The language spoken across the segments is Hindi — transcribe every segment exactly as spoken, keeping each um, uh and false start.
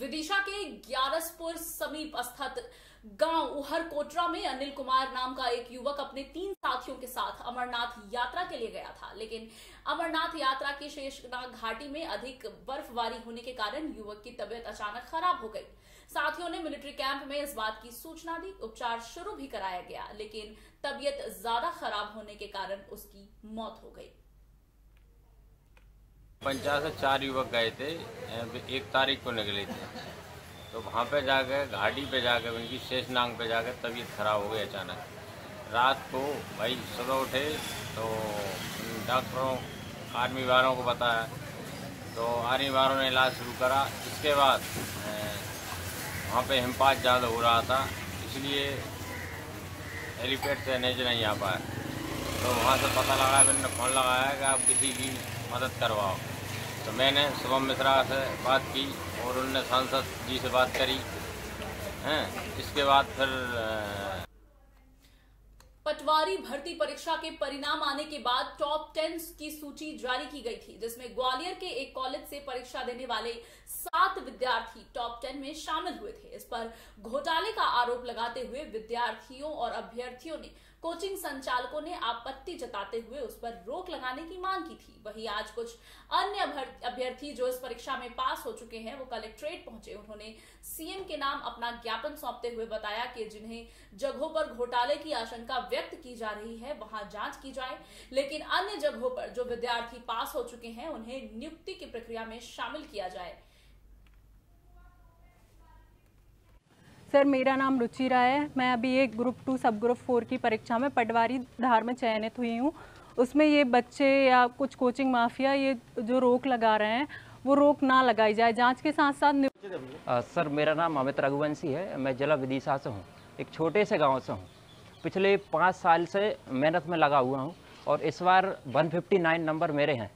विदिशा के ग्यारसपुर समीप स्थित गांव उहरकोटरा में अनिल कुमार नाम का एक युवक अपने तीन साथियों के साथ अमरनाथ यात्रा के लिए गया था, लेकिन अमरनाथ यात्रा की शेषनाग घाटी में अधिक बर्फबारी होने के कारण युवक की तबीयत अचानक खराब हो गई। साथियों ने मिलिट्री कैंप में इस बात की सूचना दी, उपचार शुरू भी कराया गया, लेकिन तबीयत ज्यादा खराब होने के कारण उसकी मौत हो गई। पंचायत से चार युवक गए थे, एक तारीख को निकले थे, तो वहाँ पे जाकर घाटी पे जाकर उनकी शेषनाग पे जाकर तबीयत खराब हो गई अचानक। रात को भाई सुबह उठे तो डॉक्टरों आर्मी वालों को बताया, तो आर्मी वालों ने इलाज शुरू करा। इसके बाद वहाँ पे हिमपात ज़्यादा हो रहा था, इसलिए हेलीपैड से नहीं नहीं आ पाया। तो वहाँ से पता लगा, मैंने फोन लगाया कि आप किसी की मदद करवाओ। तो मैंने शुभम मिश्रा से बात की और उन्होंने सांसद जी से बात करी हैं। इसके बाद फिर पटवारी भर्ती परीक्षा के परिणाम आने के बाद टॉप टेन की सूची जारी की गई थी, जिसमें ग्वालियर के एक कॉलेज से परीक्षा देने वाले सात विद्यार्थी टॉप टेन में शामिल हुए थे। इस पर घोटाले का आरोप लगाते हुए विद्यार्थियों और अभ्यर्थियों ने कोचिंग संचालकों ने आपत्ति जताते हुए उस पर रोक लगाने की मांग की थी। वहीं आज कुछ अन्य अभ्यर्थी जो इस परीक्षा में पास हो चुके हैं वो कलेक्ट्रेट पहुंचे। उन्होंने सीएम के नाम अपना ज्ञापन सौंपते हुए बताया कि जिन्हें जगहों पर घोटाले की आशंका व्यक्त की जा रही है वहां जांच की जाए, लेकिन अन्य जगहों पर जो विद्यार्थी पास हो चुके हैं उन्हें नियुक्ति की प्रक्रिया में शामिल किया जाए। सर, मेरा नाम रुचि राय है। मैं अभी एक group two sub group four की परीक्षा में पटवारी धार में चयनित हुई हूँ। उसमें ये बच्चे या कुछ कोचिंग माफिया ये जो रोक लगा रहे हैं वो रोक ना लगाई जाए, जांच के साथ साथ। सर, मेरा नाम अमित रघुवंशी है। मैं जिला विदिशा से हूँ, एक छोटे से गाँव से हूँ। पिछले पाँच साल से मेहनत में लगा हुआ हूँ और इस बार वन फिफ्टी नाइन नंबर मेरे हैं।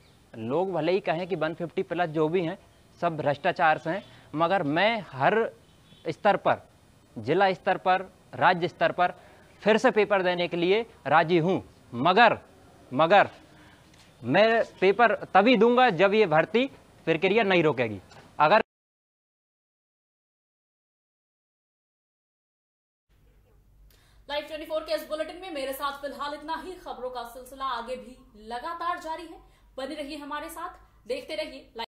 लोग भले ही कहें कि वन फिफ्टी प्लस जो भी हैं सब भ्रष्टाचार से हैं, मगर मैं हर स्तर पर, जिला स्तर पर, राज्य स्तर पर फिर से पेपर देने के लिए राजी हूँ, मगर मगर मैं पेपर तभी दूंगा जब ये भर्ती प्रक्रिया नहीं रोकेगी। अगर लाइव चौबीस के इस बुलेटिन में मेरे साथ फिलहाल इतना ही। खबरों का सिलसिला आगे भी लगातार जारी है, बने रहिए हमारे साथ, देखते रहिए।